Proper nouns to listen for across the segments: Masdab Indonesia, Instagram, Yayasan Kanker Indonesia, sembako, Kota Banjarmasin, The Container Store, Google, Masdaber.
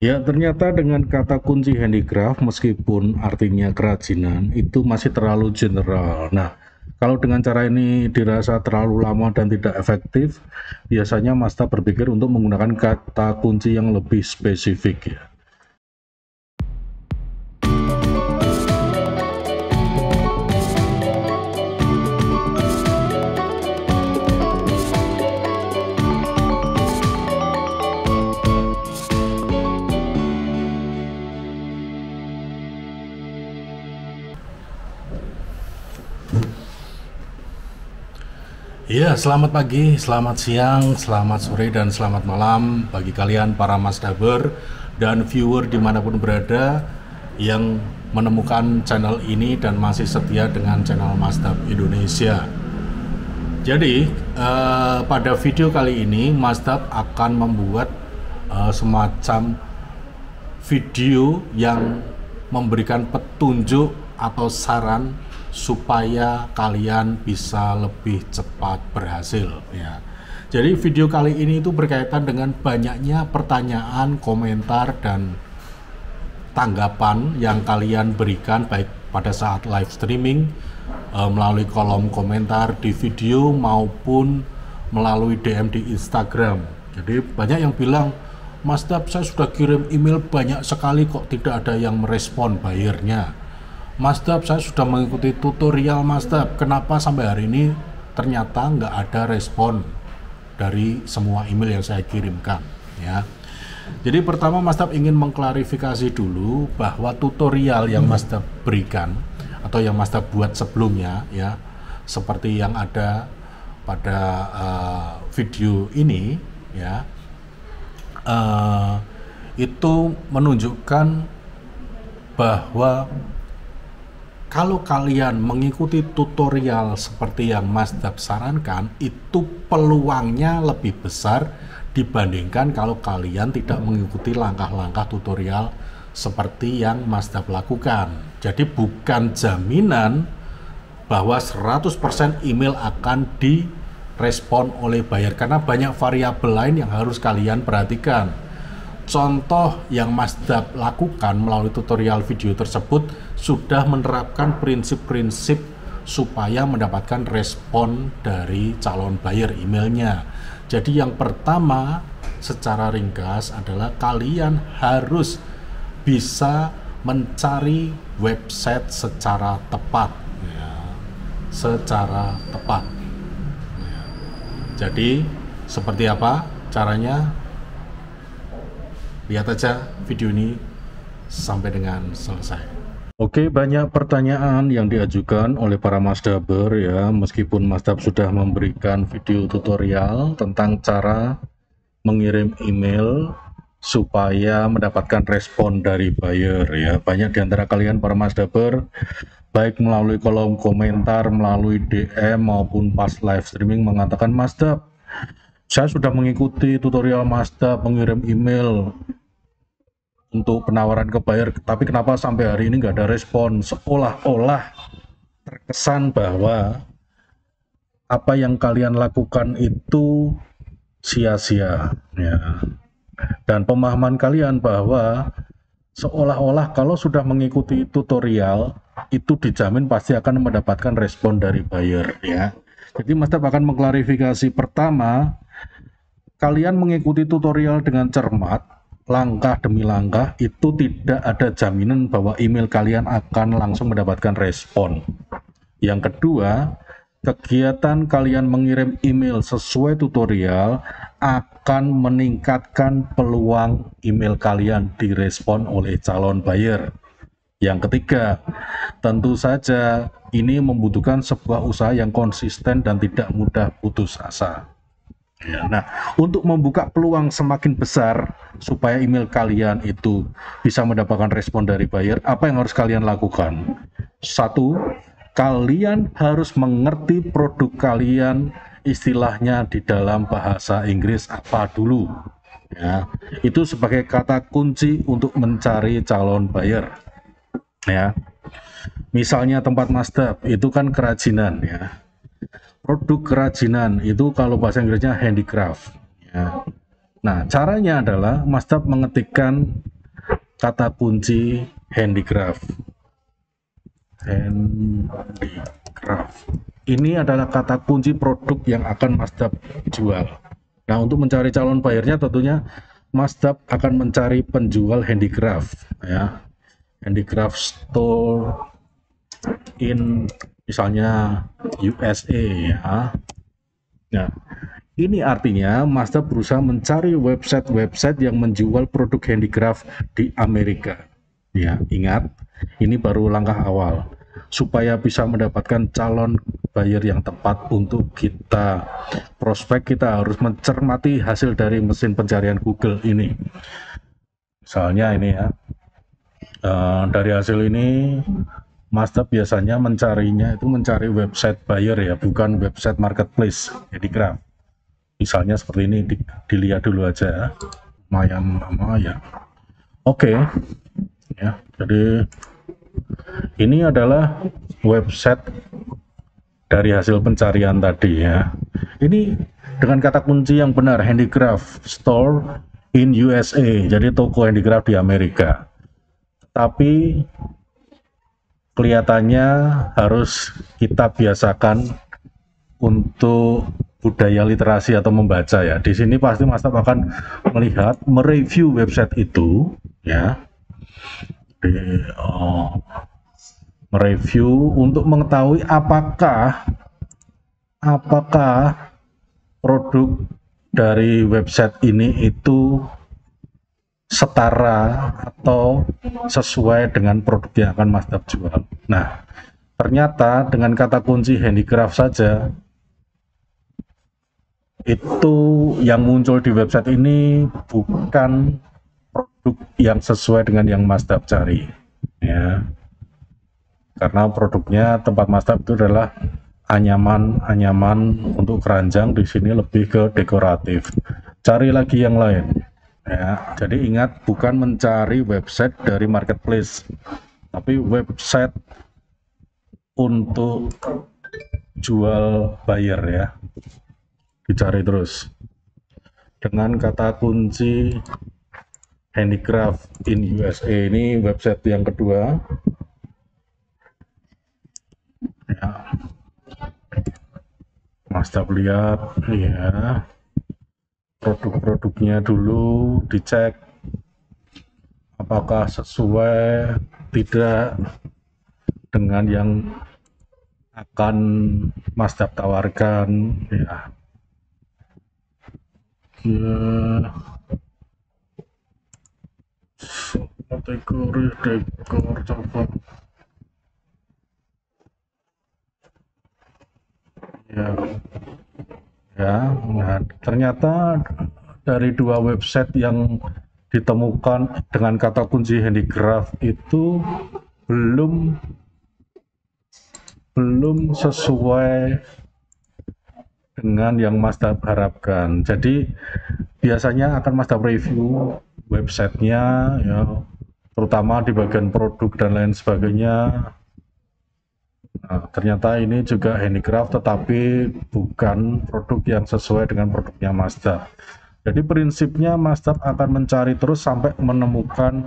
Ya, ternyata dengan kata kunci handicraft, meskipun artinya kerajinan, itu masih terlalu general. Nah, kalau dengan cara ini dirasa terlalu lama dan tidak efektif, biasanya Masdaber berpikir untuk menggunakan kata kunci yang lebih spesifik ya. Ya, selamat pagi, selamat siang, selamat sore, dan selamat malam bagi kalian para Masdaber dan viewer dimanapun berada yang menemukan channel ini dan masih setia dengan channel Masdaber Indonesia. Jadi, pada video kali ini Masdaber akan membuat semacam video yang memberikan petunjuk atau saran supaya kalian bisa lebih cepat berhasil ya. Jadi video kali ini itu berkaitan dengan banyaknya pertanyaan, komentar, dan tanggapan yang kalian berikan baik pada saat live streaming melalui kolom komentar di video maupun melalui DM di Instagram. Jadi banyak yang bilang, Mas Dab, saya sudah kirim email banyak sekali kok tidak ada yang merespon buyernya. Mas Dab, saya sudah mengikuti tutorial Mas Dab, kenapa sampai hari ini ternyata nggak ada respon dari semua email yang saya kirimkan ya. Jadi pertama Mas Dab ingin mengklarifikasi dulu bahwa tutorial yang Mas Dab berikan atau yang Mas Dab buat sebelumnya ya, seperti yang ada pada video ini ya, itu menunjukkan bahwa kalau kalian mengikuti tutorial seperti yang Mas Dab sarankan, itu peluangnya lebih besar dibandingkan kalau kalian tidak mengikuti langkah-langkah tutorial seperti yang Mas Dab lakukan. Jadi bukan jaminan bahwa 100% email akan direspon oleh buyer, karena banyak variabel lain yang harus kalian perhatikan. Contoh yang Mas Dab lakukan melalui tutorial video tersebut sudah menerapkan prinsip-prinsip supaya mendapatkan respon dari calon buyer emailnya. Jadi yang pertama secara ringkas adalah kalian harus bisa mencari website secara tepat ya, secara tepat ya. Jadi seperti apa caranya? Lihat aja video ini sampai dengan selesai. Oke, banyak pertanyaan yang diajukan oleh para Masdaber ya, meskipun Masdab sudah memberikan video tutorial tentang cara mengirim email supaya mendapatkan respon dari buyer ya. Banyak diantara kalian para Masdaber baik melalui kolom komentar, melalui DM maupun pas live streaming mengatakan, Masdab, saya sudah mengikuti tutorial Mas Dab mengirim email untuk penawaran ke buyer, tapi kenapa sampai hari ini nggak ada respon? Seolah-olah terkesan bahwa apa yang kalian lakukan itu sia-sia ya. Dan pemahaman kalian bahwa seolah-olah kalau sudah mengikuti tutorial itu dijamin pasti akan mendapatkan respon dari buyer ya. Jadi Mas Dab akan mengklarifikasi. Pertama, kalian mengikuti tutorial dengan cermat, langkah demi langkah, itu tidak ada jaminan bahwa email kalian akan langsung mendapatkan respon. Yang kedua, kegiatan kalian mengirim email sesuai tutorial akan meningkatkan peluang email kalian direspon oleh calon buyer. Yang ketiga, tentu saja ini membutuhkan sebuah usaha yang konsisten dan tidak mudah putus asa. Nah, untuk membuka peluang semakin besar supaya email kalian itu bisa mendapatkan respon dari buyer, apa yang harus kalian lakukan? Satu, kalian harus mengerti produk kalian, istilahnya di dalam bahasa Inggris apa dulu ya, itu sebagai kata kunci untuk mencari calon buyer ya. Misalnya tempat Mas Dab itu kan kerajinan ya. Produk kerajinan itu kalau bahasa Inggrisnya handicraft ya. Nah, caranya adalah Masdab mengetikkan kata kunci handicraft. Handicraft ini adalah kata kunci produk yang akan Masdab jual. Nah, untuk mencari calon buyernya tentunya Masdab akan mencari penjual handicraft, ya. Handicraft store in misalnya USA, ya. Nah, ini artinya Masdab berusaha mencari website-website yang menjual produk handicraft di Amerika. Ya, ingat, ini baru langkah awal supaya bisa mendapatkan calon buyer yang tepat untuk kita prospek. Kita harus mencermati hasil dari mesin pencarian Google ini. Misalnya ini ya, dari hasil ini Masdab biasanya mencarinya itu mencari website buyer ya, bukan website marketplace handicraft. Misalnya seperti ini, dilihat dulu aja ya, lumayan lama ya. Oke. Ya, jadi ini adalah website dari hasil pencarian tadi ya. Ini dengan kata kunci yang benar, handicraft store in USA, jadi toko handicraft di Amerika. Tapi kelihatannya harus kita biasakan untuk budaya literasi atau membaca ya. Di sini pasti Masdab akan melihat, mereview website itu ya. Mereview untuk mengetahui apakah produk dari website ini itu setara atau sesuai dengan produk yang akan Masdab jual. Nah, ternyata dengan kata kunci handicraft saja itu yang muncul di website ini bukan produk yang sesuai dengan yang Masdab cari ya, karena produknya tempat Masdab itu adalah anyaman untuk keranjang, di sini lebih ke dekoratif. Cari lagi yang lain ya. Jadi ingat, bukan mencari website dari marketplace, tapi website untuk jual buyer ya. Dicari terus dengan kata kunci handicraft in USA. Ini website yang kedua ya. Masdab lihat ya, produk-produknya dulu dicek apakah sesuai tidak dengan yang akan Masdab tawarkan ya. Dekor coba ya, nah, ternyata dari dua website yang ditemukan dengan kata kunci handicraft itu belum sesuai dengan yang Masdab harapkan. Jadi biasanya akan Masdab review websitenya ya, terutama di bagian produk dan lain sebagainya. Nah, ternyata ini juga handicraft tetapi bukan produk yang sesuai dengan produknya Masdab. Jadi prinsipnya Masdab akan mencari terus sampai menemukan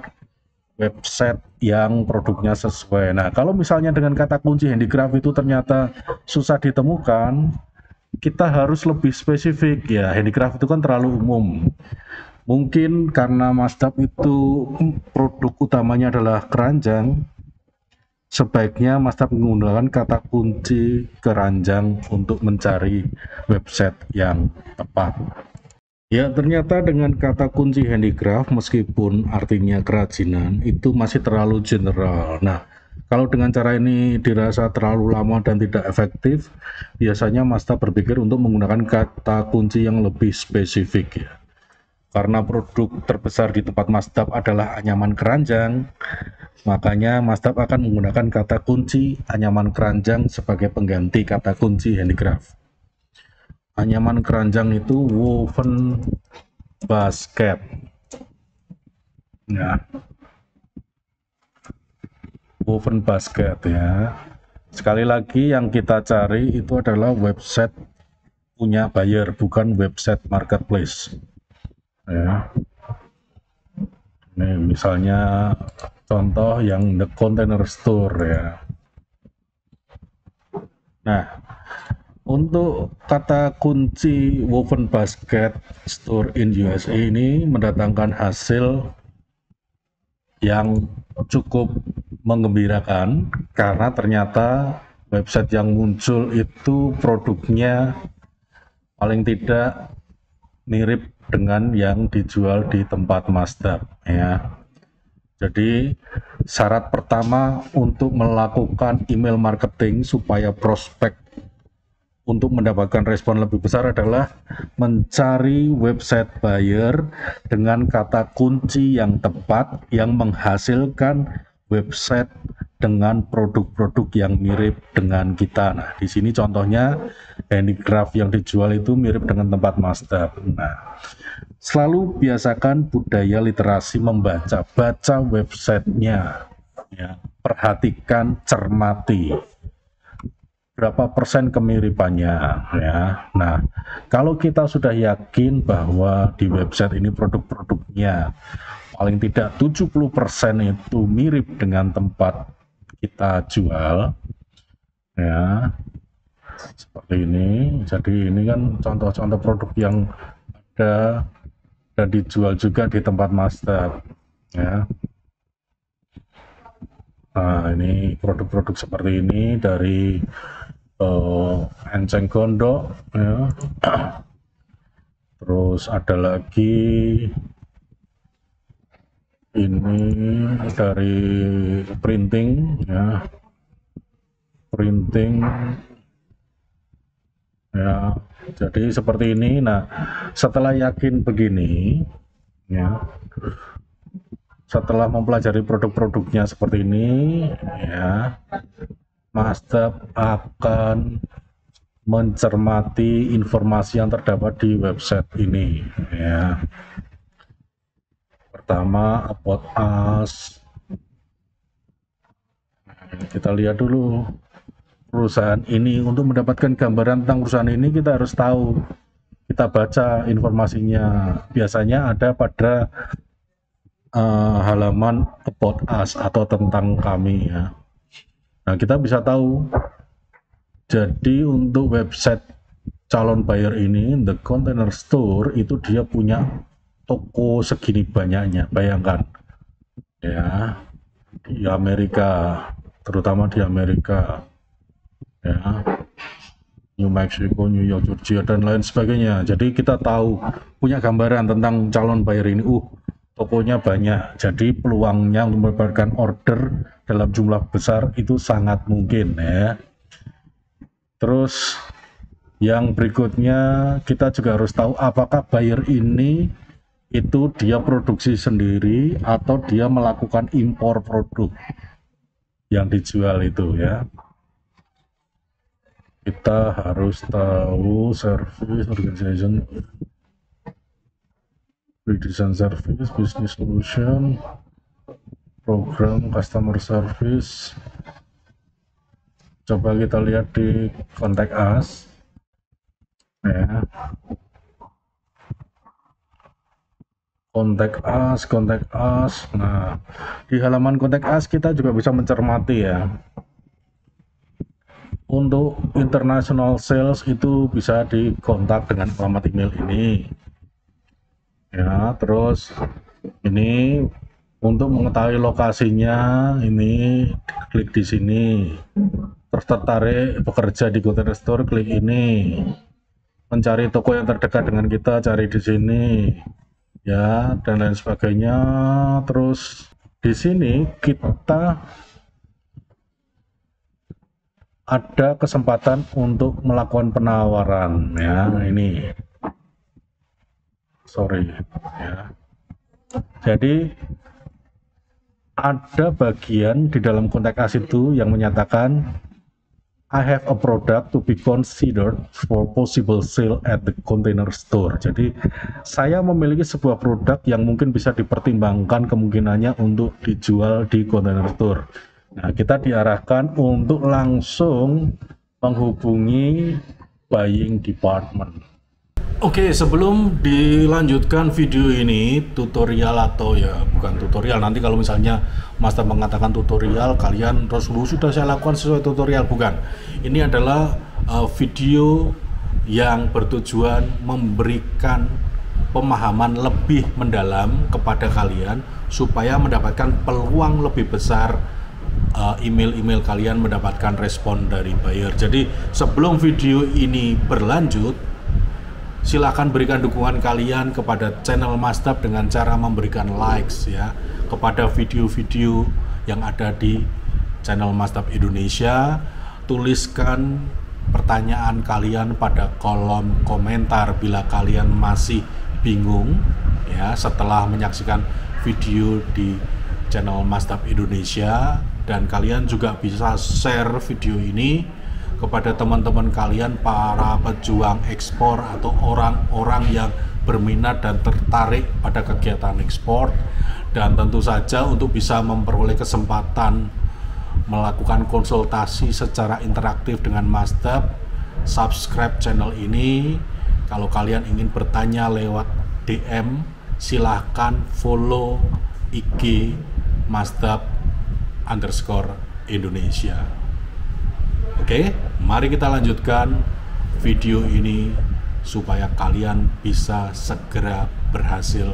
website yang produknya sesuai. Nah, kalau misalnya dengan kata kunci handicraft itu ternyata susah ditemukan, kita harus lebih spesifik ya. Handicraft itu kan terlalu umum. Mungkin karena Masdab itu produk utamanya adalah keranjang, sebaiknya Masdab menggunakan kata kunci keranjang untuk mencari website yang tepat. Ya, ternyata dengan kata kunci handicraft meskipun artinya kerajinan itu masih terlalu general. Nah, kalau dengan cara ini dirasa terlalu lama dan tidak efektif, biasanya Masdab berpikir untuk menggunakan kata kunci yang lebih spesifik ya. Karena produk terbesar di tempat Masdab adalah anyaman keranjang, makanya Masdab akan menggunakan kata kunci anyaman keranjang sebagai pengganti kata kunci handicraft. Anyaman keranjang itu woven basket. Nah, woven basket ya. Sekali lagi yang kita cari itu adalah website punya buyer, bukan website marketplace. ya. Ini misalnya contoh yang The Container Store ya. Nah, untuk kata kunci Woven Basket Store in USA ini mendatangkan hasil yang cukup menggembirakan, karena ternyata website yang muncul itu produknya paling tidak mirip dengan yang dijual di tempat Masdab ya. Jadi syarat pertama untuk melakukan email marketing supaya prospek untuk mendapatkan respon lebih besar adalah mencari website buyer dengan kata kunci yang tepat yang menghasilkan website dengan produk-produk yang mirip dengan kita. Nah, di sini contohnya handicraft yang dijual itu mirip dengan tempat Masdab. Nah, selalu biasakan budaya literasi membaca, baca websitenya, ya, perhatikan, cermati. Berapa persen kemiripannya ya. Nah, kalau kita sudah yakin bahwa di website ini produk-produknya paling tidak 70% itu mirip dengan tempat kita jual ya, seperti ini. Jadi ini kan contoh-contoh produk yang ada dan dijual juga di tempat Masdab ya. Nah, ini produk-produk seperti ini dari enceng gondok ya. Terus ada lagi ini dari printing ya, printing ya, jadi seperti ini. Nah, setelah yakin begini ya, setelah mempelajari produk-produknya seperti ini ya, Masdab akan mencermati informasi yang terdapat di website ini ya. Pertama, about us. Kita lihat dulu perusahaan ini. Untuk mendapatkan gambaran tentang perusahaan ini, kita harus tahu, kita baca informasinya. Biasanya ada pada halaman about us atau tentang kami ya. Nah, kita bisa tahu. Jadi untuk website calon buyer ini, The Container Store, itu dia punya toko segini banyaknya. Bayangkan ya, di Amerika, terutama di Amerika ya, New Mexico, New York, Georgia, dan lain sebagainya. Jadi kita tahu, punya gambaran tentang calon buyer ini. Tokonya banyak, jadi peluangnya untuk mendapatkan order dalam jumlah besar itu sangat mungkin ya. Terus yang berikutnya, kita juga harus tahu apakah buyer ini itu dia produksi sendiri atau dia melakukan impor produk yang dijual itu ya. Kita harus tahu service organization, redesign service, business solution, program customer service. Coba kita lihat di contact us ya. Contact us, contact us. Nah, di halaman contact us kita juga bisa mencermati ya. Untuk international sales itu bisa dikontak dengan alamat email ini ya. Terus ini untuk mengetahui lokasinya, ini klik di sini. Tertarik bekerja di Container Store, klik ini. Mencari toko yang terdekat dengan kita, cari di sini ya, dan lain sebagainya. Terus di sini kita ada kesempatan untuk melakukan penawaran ya, ini sorry ya. Jadi ada bagian di dalam kontak us itu yang menyatakan I have a product to be considered for possible sale at the Container Store. Jadi saya memiliki sebuah produk yang mungkin bisa dipertimbangkan kemungkinannya untuk dijual di Container Store. Nah, kita diarahkan untuk langsung menghubungi buying department. Oke, sebelum dilanjutkan video ini, tutorial atau ya bukan tutorial, nanti kalau misalnya Masdaber mengatakan tutorial, kalian terus dulu sudah saya lakukan sesuai tutorial, bukan. Ini adalah video yang bertujuan memberikan pemahaman lebih mendalam kepada kalian supaya mendapatkan peluang lebih besar email-email kalian mendapatkan respon dari buyer. Jadi sebelum video ini berlanjut, silahkan berikan dukungan kalian kepada channel Masdaber dengan cara memberikan likes ya kepada video-video yang ada di channel Masdaber Indonesia. Tuliskan pertanyaan kalian pada kolom komentar bila kalian masih bingung ya setelah menyaksikan video di channel Masdaber Indonesia, dan kalian juga bisa share video ini kepada teman-teman kalian, para pejuang ekspor atau orang-orang yang berminat dan tertarik pada kegiatan ekspor, dan tentu saja untuk bisa memperoleh kesempatan melakukan konsultasi secara interaktif dengan Masdaber. Subscribe channel ini. Kalau kalian ingin bertanya lewat DM, silahkan follow IG Masdaber_Indonesia. Oke, mari kita lanjutkan video ini supaya kalian bisa segera berhasil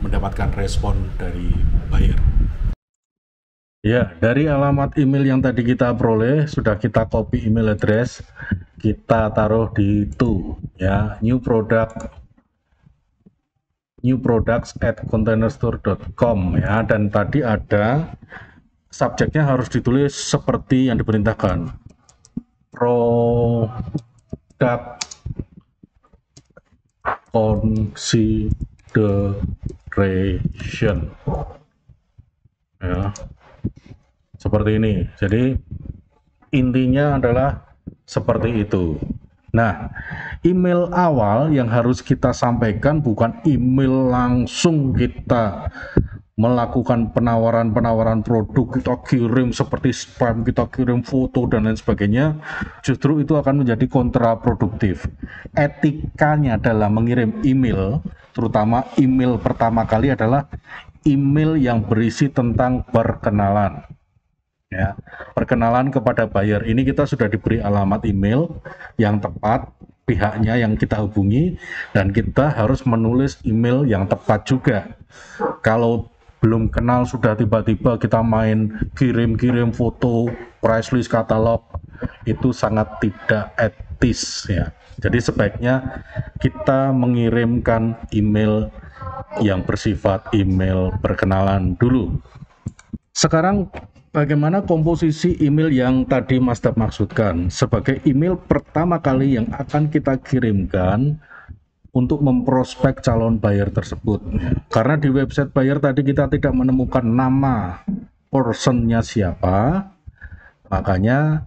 mendapatkan respon dari buyer. Ya, dari alamat email yang tadi kita peroleh, sudah kita copy email address, kita taruh di to ya, new products@containerstore.com ya, dan tadi ada subjeknya harus ditulis seperti yang diperintahkan. Product consideration ya, seperti ini. Jadi intinya adalah seperti itu. Nah, email awal yang harus kita sampaikan bukan email langsung kita melakukan penawaran-penawaran produk, kita kirim seperti spam, kita kirim foto dan lain sebagainya. Justru itu akan menjadi kontraproduktif. Etikanya dalam mengirim email, terutama email pertama kali, adalah email yang berisi tentang perkenalan ya, perkenalan kepada buyer. Ini kita sudah diberi alamat email yang tepat, pihaknya yang kita hubungi, dan kita harus menulis email yang tepat juga. Kalau belum kenal sudah tiba-tiba kita main kirim-kirim foto, price list, katalog, itu sangat tidak etis ya. Jadi sebaiknya kita mengirimkan email yang bersifat email perkenalan dulu. Sekarang bagaimana komposisi email yang tadi Masdaber maksudkan? Sebagai email pertama kali yang akan kita kirimkan untuk memprospek calon buyer tersebut, karena di website buyer tadi kita tidak menemukan nama personnya siapa, makanya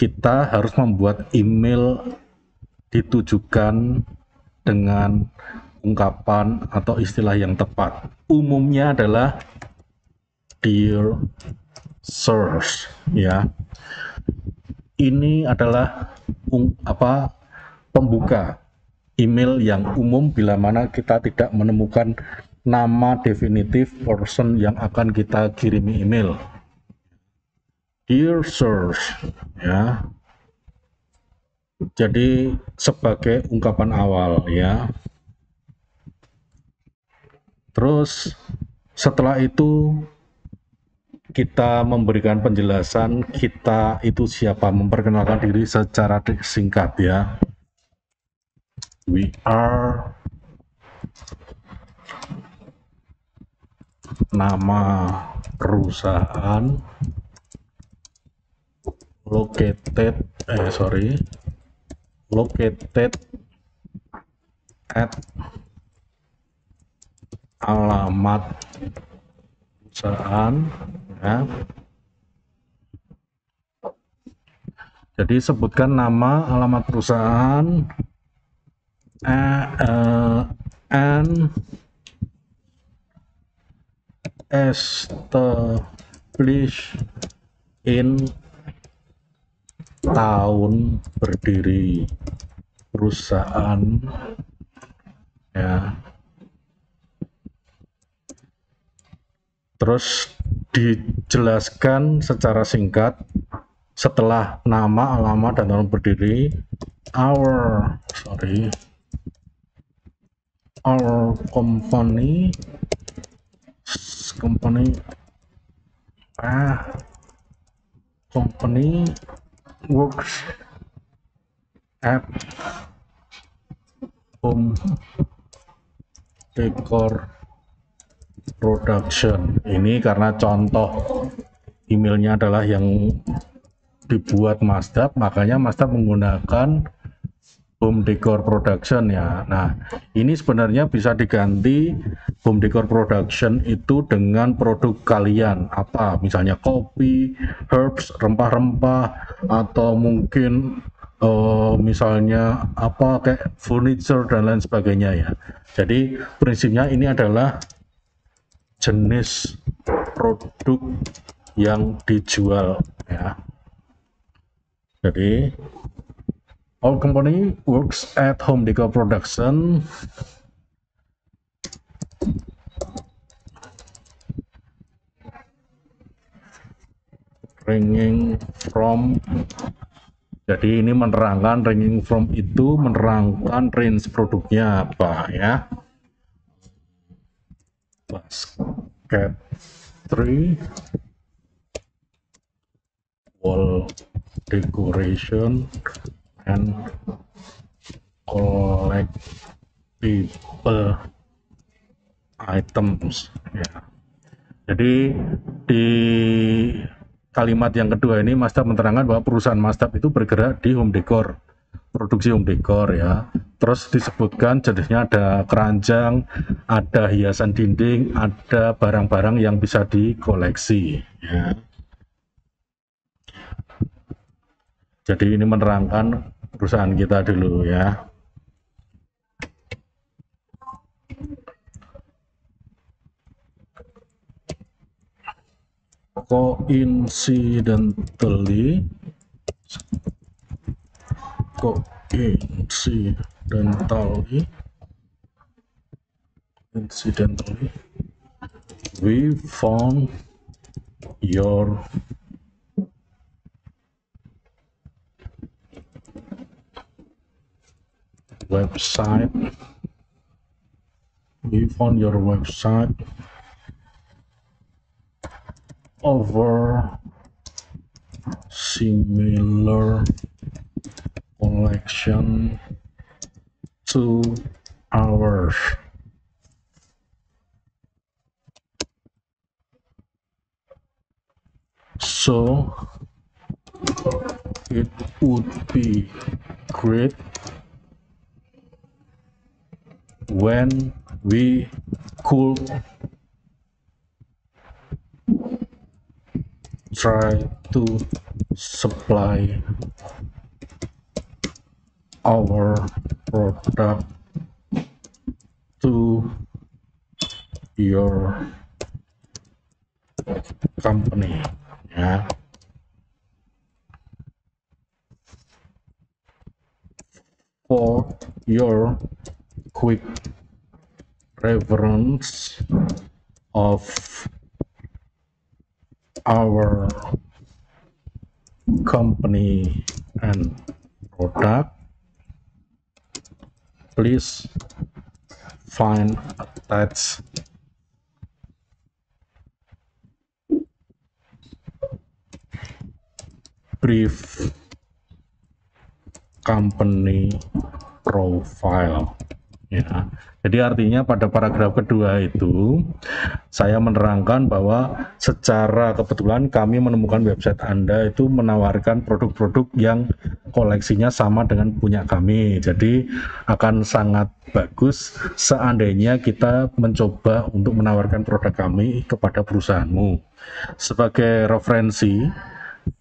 kita harus membuat email ditujukan dengan ungkapan atau istilah yang tepat. Umumnya adalah dear source ya, ini adalah pembuka email yang umum bila mana kita tidak menemukan nama definitif person yang akan kita kirimi email. Dear source ya, jadi sebagai ungkapan awal ya. Terus setelah itu kita memberikan penjelasan kita itu siapa, memperkenalkan diri secara singkat ya. We are, nama perusahaan, located at, alamat perusahaan ya. Jadi sebutkan nama, alamat perusahaan, and established in, tahun berdiri perusahaan ya. Terus dijelaskan secara singkat setelah nama, alamat, dan tahun berdiri. Our company works at home decor production. Ini karena contoh emailnya adalah yang dibuat Masdab, makanya Masdab menggunakan home decor production ya. Nah, ini sebenarnya bisa diganti home decor production itu dengan produk kalian apa, misalnya kopi, herbs, rempah-rempah, atau mungkin misalnya apa kayak furniture dan lain sebagainya ya. Jadi prinsipnya ini adalah jenis produk yang dijual ya. Jadi our company works at home decor production ringing from. Jadi ini menerangkan, ringing from itu menerangkan range produknya apa ya. Basket 3 wall decoration and collectible items ya. Jadi di kalimat yang kedua ini Masdab menerangkan bahwa perusahaan Masdab itu bergerak di home decor, produksi home decor ya. Terus disebutkan jenisnya ada keranjang, ada hiasan dinding, ada barang-barang yang bisa dikoleksi ya. Jadi ini menerangkan perusahaan kita dulu ya. Coincidentally, we found your website. We found your website over similar collection to ours. So it would be great when we could try to supply our product to your company ya. For your quick reference of our company and product, please find attached brief company profile. Ya, jadi artinya pada paragraf kedua itu saya menerangkan bahwa secara kebetulan kami menemukan website Anda itu menawarkan produk-produk yang koleksinya sama dengan punya kami. Jadi akan sangat bagus seandainya kita mencoba untuk menawarkan produk kami kepada perusahaanmu. Sebagai referensi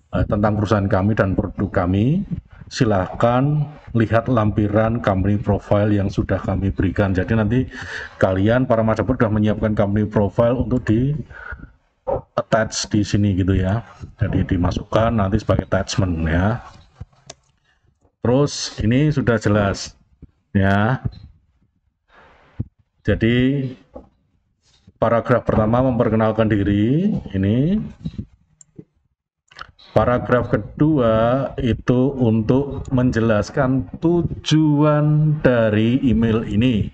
tentang perusahaan kami dan produk kami, silahkan lihat lampiran company profile yang sudah kami berikan. Jadi nanti kalian para Masdaber sudah menyiapkan company profile untuk di attach di sini gitu ya. Jadi dimasukkan nanti sebagai attachment ya. Terus ini sudah jelas ya. Jadi paragraf pertama memperkenalkan diri, ini. Paragraf kedua itu untuk menjelaskan tujuan dari email ini,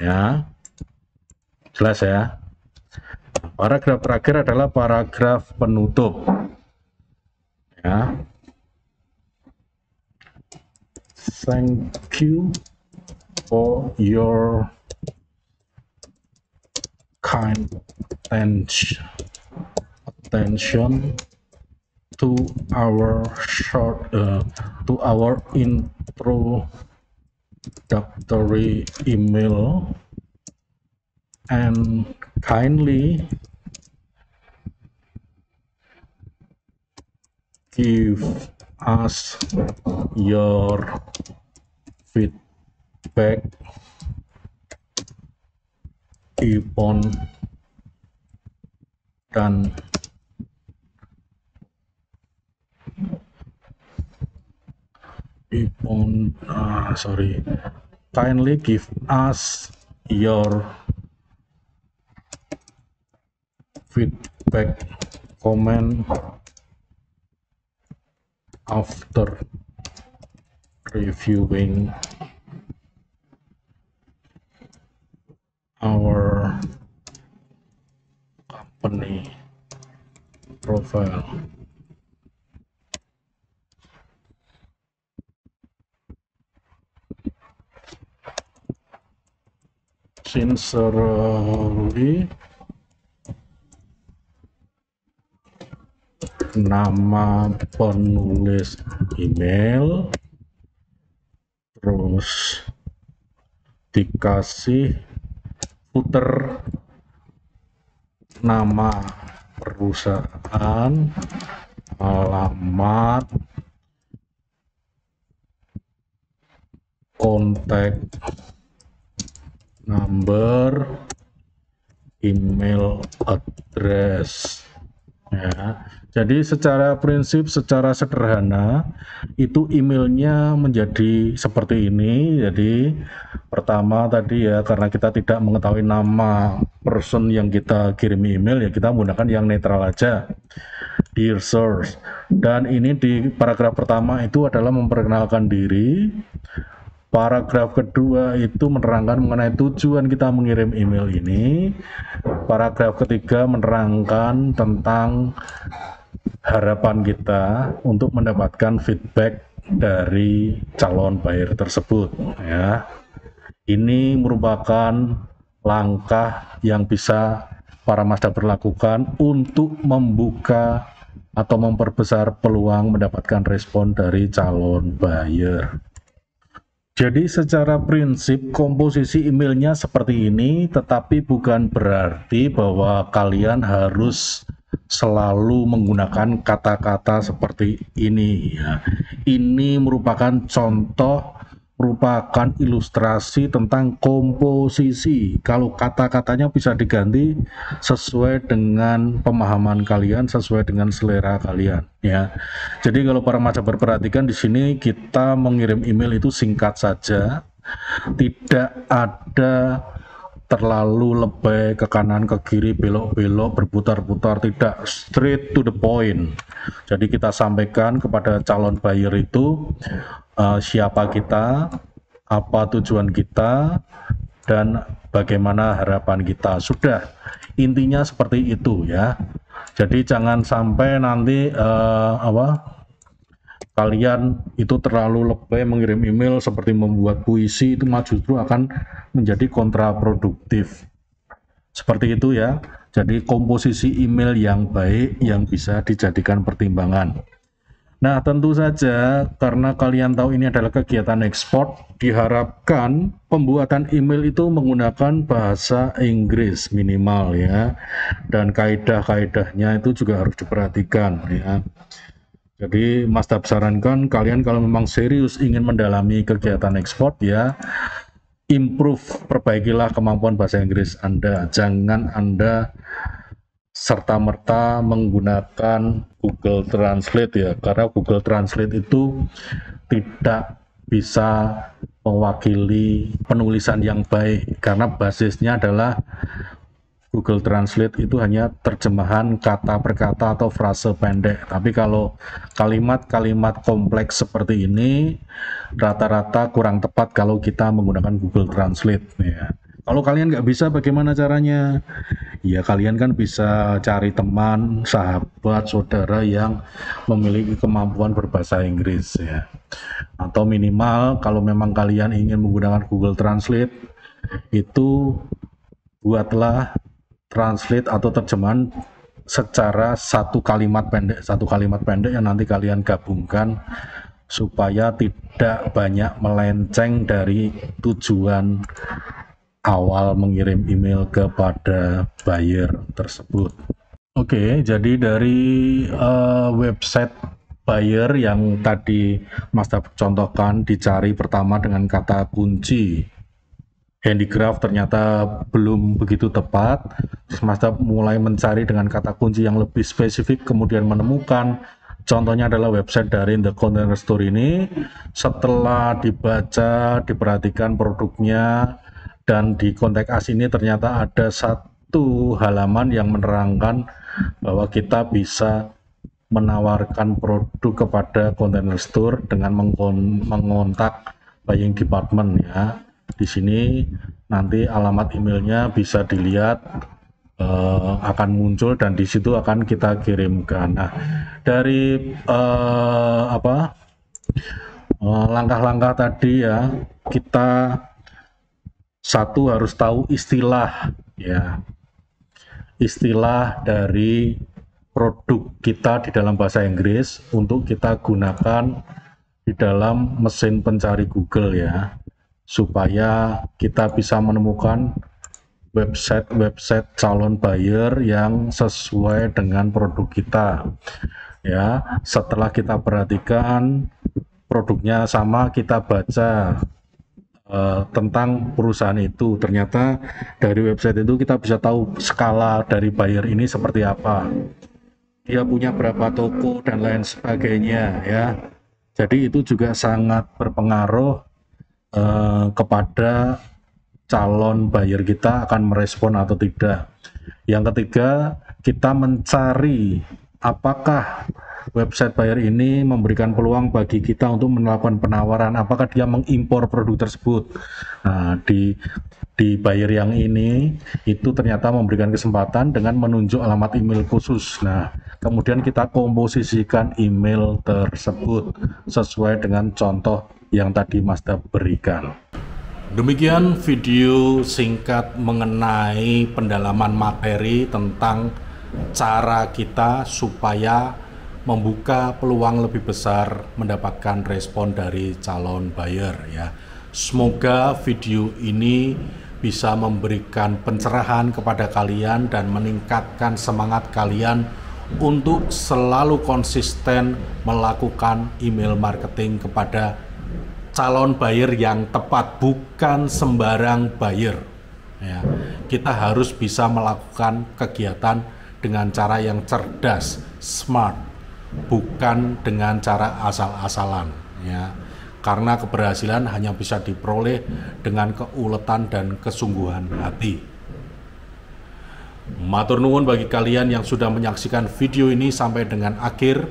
ya. Jelas ya. Paragraf terakhir adalah paragraf penutup, ya. Thank you for your kind attention to our introductory email, and kindly give us your feedback upon done. Kindly give us your feedback, comment after reviewing our company profile. Sincerely, nama penulis email, terus dikasih footer nama perusahaan, alamat, kontak number, email address, ya. Jadi secara prinsip, secara sederhana itu emailnya menjadi seperti ini. Jadi pertama tadi ya, karena kita tidak mengetahui nama person yang kita kirim email, ya kita menggunakan yang netral aja, dear source. Dan ini di paragraf pertama itu adalah memperkenalkan diri. Paragraf kedua itu menerangkan mengenai tujuan kita mengirim email ini. Paragraf ketiga menerangkan tentang harapan kita untuk mendapatkan feedback dari calon buyer tersebut, ya. Ini merupakan langkah yang bisa para Masdaber lakukan untuk membuka atau memperbesar peluang mendapatkan respon dari calon buyer. Jadi secara prinsip komposisi emailnya seperti ini, tetapi bukan berarti bahwa kalian harus selalu menggunakan kata-kata seperti ini, ya. Ini merupakan contoh, merupakan ilustrasi tentang komposisi. Kalau kata-katanya bisa diganti sesuai dengan pemahaman kalian, sesuai dengan selera kalian, ya. Jadi kalau para Masdaber perhatikan di sini, kita mengirim email itu singkat saja, tidak ada terlalu lebay ke kanan ke kiri, belok-belok, berputar-putar, tidak, straight to the point. Jadi kita sampaikan kepada calon buyer itu siapa kita, apa tujuan kita, dan bagaimana harapan kita. Sudah, intinya seperti itu, ya. Jadi jangan sampai nanti kalian itu terlalu lebay mengirim email seperti membuat puisi, itu malah justru akan menjadi kontraproduktif. Seperti itu, ya. Jadi komposisi email yang baik yang bisa dijadikan pertimbangan. Nah, tentu saja karena kalian tahu ini adalah kegiatan ekspor, diharapkan pembuatan email itu menggunakan bahasa Inggris minimal, ya. Dan kaidah-kaidahnya itu juga harus diperhatikan, ya. Jadi Masdaber sarankan kalian kalau memang serius ingin mendalami kegiatan ekspor, ya, improve, perbaikilah kemampuan bahasa Inggris Anda. Jangan Anda serta-merta menggunakan Google Translate, ya, karena Google Translate itu tidak bisa mewakili penulisan yang baik, karena basisnya adalah Google Translate itu hanya terjemahan kata per kata atau frase pendek. Tapi kalau kalimat-kalimat kompleks seperti ini rata-rata kurang tepat kalau kita menggunakan Google Translate ya. Kalau kalian nggak bisa, bagaimana caranya? Ya, kalian kan bisa cari teman, sahabat, saudara yang memiliki kemampuan berbahasa Inggris ya. Atau minimal kalau memang kalian ingin menggunakan Google Translate, itu buatlah translate atau terjemahan secara satu kalimat pendek yang nanti kalian gabungkan supaya tidak banyak melenceng dari tujuan awal mengirim email kepada buyer tersebut. Oke, jadi dari website buyer yang tadi Masdaber contohkan, dicari pertama dengan kata kunci handicraft, ternyata belum begitu tepat. Terus Masdaber mulai mencari dengan kata kunci yang lebih spesifik, kemudian menemukan contohnya adalah website dari The Container Store ini. Setelah dibaca, diperhatikan produknya, dan di kontak asini ternyata ada satu halaman yang menerangkan bahwa kita bisa menawarkan produk kepada Container Store dengan mengontak buying department ya. Di sini nanti alamat emailnya bisa dilihat, akan muncul dan di situ akan kita kirimkan. Nah, dari langkah-langkah tadi ya, kita satu harus tahu istilah ya, istilah dari produk kita di dalam bahasa Inggris untuk kita gunakan di dalam mesin pencari Google ya, supaya kita bisa menemukan website calon buyer yang sesuai dengan produk kita ya. Setelah kita perhatikan produknya sama, kita baca tentang perusahaan itu, ternyata dari website itu kita bisa tahu skala dari buyer ini seperti apa, dia punya berapa toko dan lain sebagainya ya. Jadi itu juga sangat berpengaruh kepada calon buyer kita akan merespon atau tidak. Yang ketiga, kita mencari apakah website buyer ini memberikan peluang bagi kita untuk melakukan penawaran, apakah dia mengimpor produk tersebut. Nah, di buyer yang ini itu ternyata memberikan kesempatan dengan menunjuk alamat email khusus. Nah, kemudian kita komposisikan email tersebut sesuai dengan contoh yang tadi Masdaber berikan. Demikian video singkat mengenai pendalaman materi tentang cara kita supaya membuka peluang lebih besar mendapatkan respon dari calon buyer ya. Semoga video ini bisa memberikan pencerahan kepada kalian dan meningkatkan semangat kalian untuk selalu konsisten melakukan email marketing kepada calon buyer yang tepat, bukan sembarang buyer ya. Kita harus bisa melakukan kegiatan dengan cara yang cerdas, smart, bukan dengan cara asal-asalan ya, karena keberhasilan hanya bisa diperoleh dengan keuletan dan kesungguhan hati. Matur nuwun bagi kalian yang sudah menyaksikan video ini sampai dengan akhir,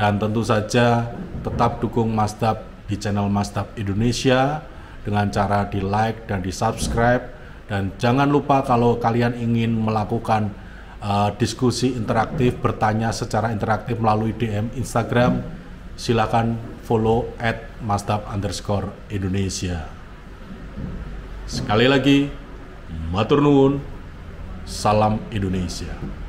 dan tentu saja tetap dukung Masdab di channel Masdab Indonesia dengan cara di like dan di subscribe, dan jangan lupa kalau kalian ingin melakukan diskusi interaktif, bertanya secara interaktif melalui DM Instagram, silakan follow @masdab_Indonesia. Sekali lagi, matur nuwun, salam Indonesia.